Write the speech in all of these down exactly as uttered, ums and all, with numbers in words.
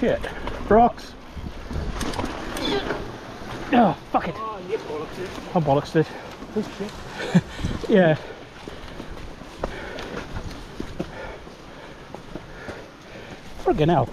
shit. Rocks. Oh, fuck it. Oh, you bollocks it. I bollocks it. Oh, shit. Yeah. Friggin' hell.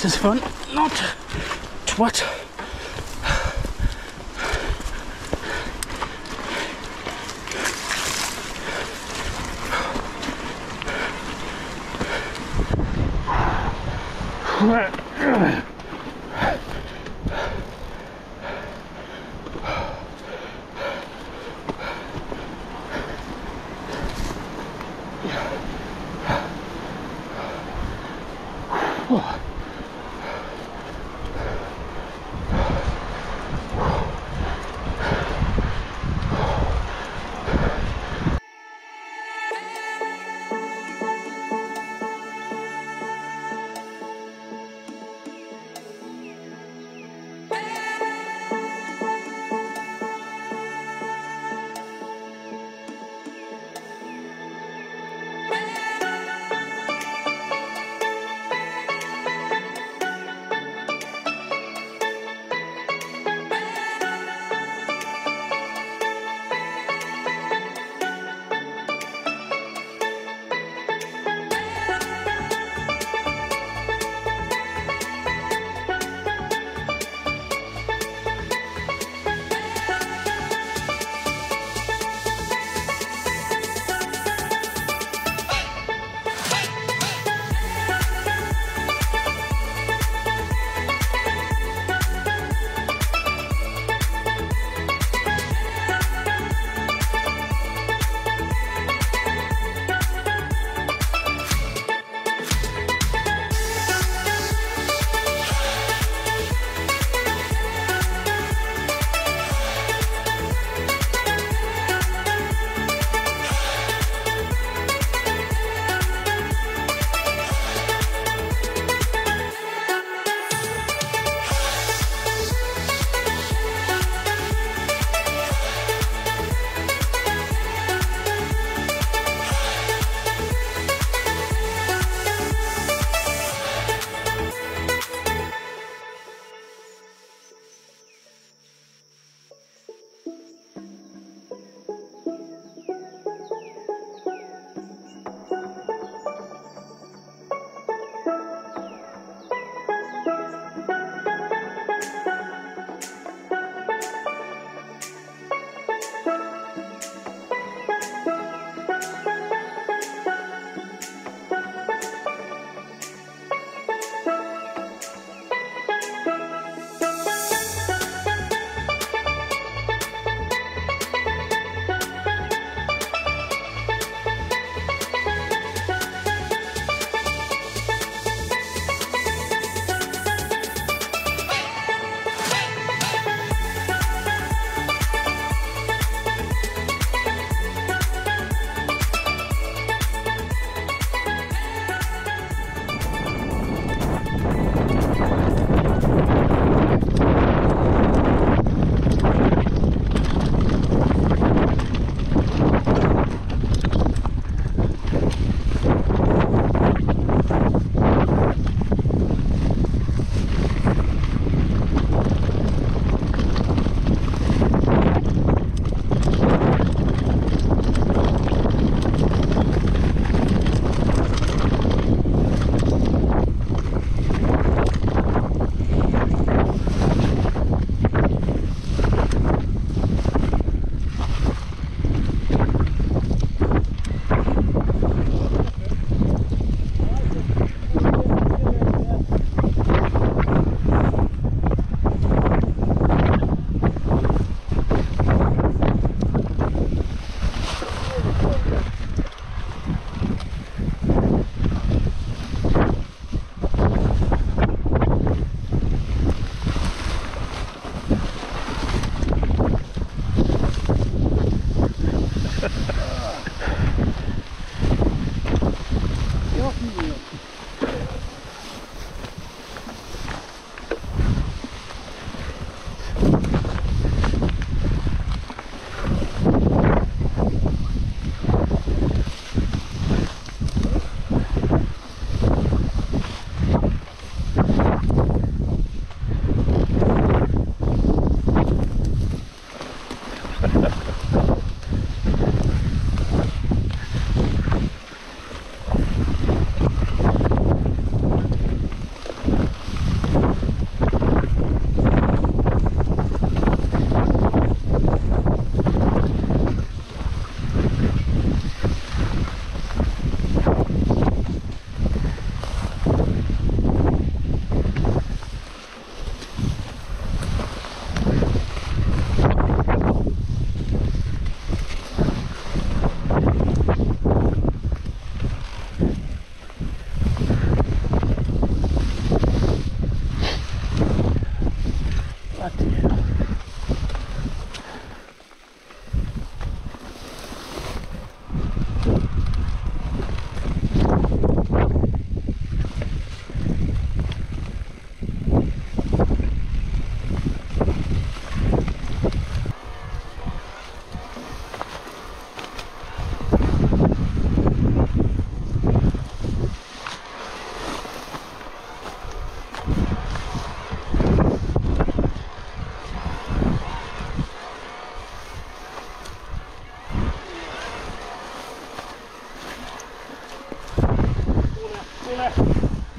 This is fun, not what.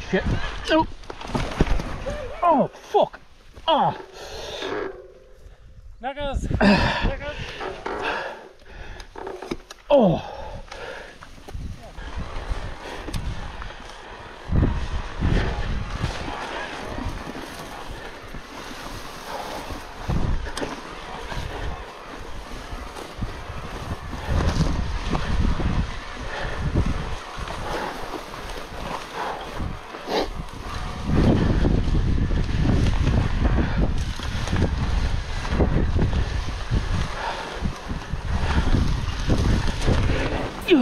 shit. Nope. Oh, fuck. Ah. Oh. Knuckles. Knuckles. Oh.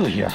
Yeah.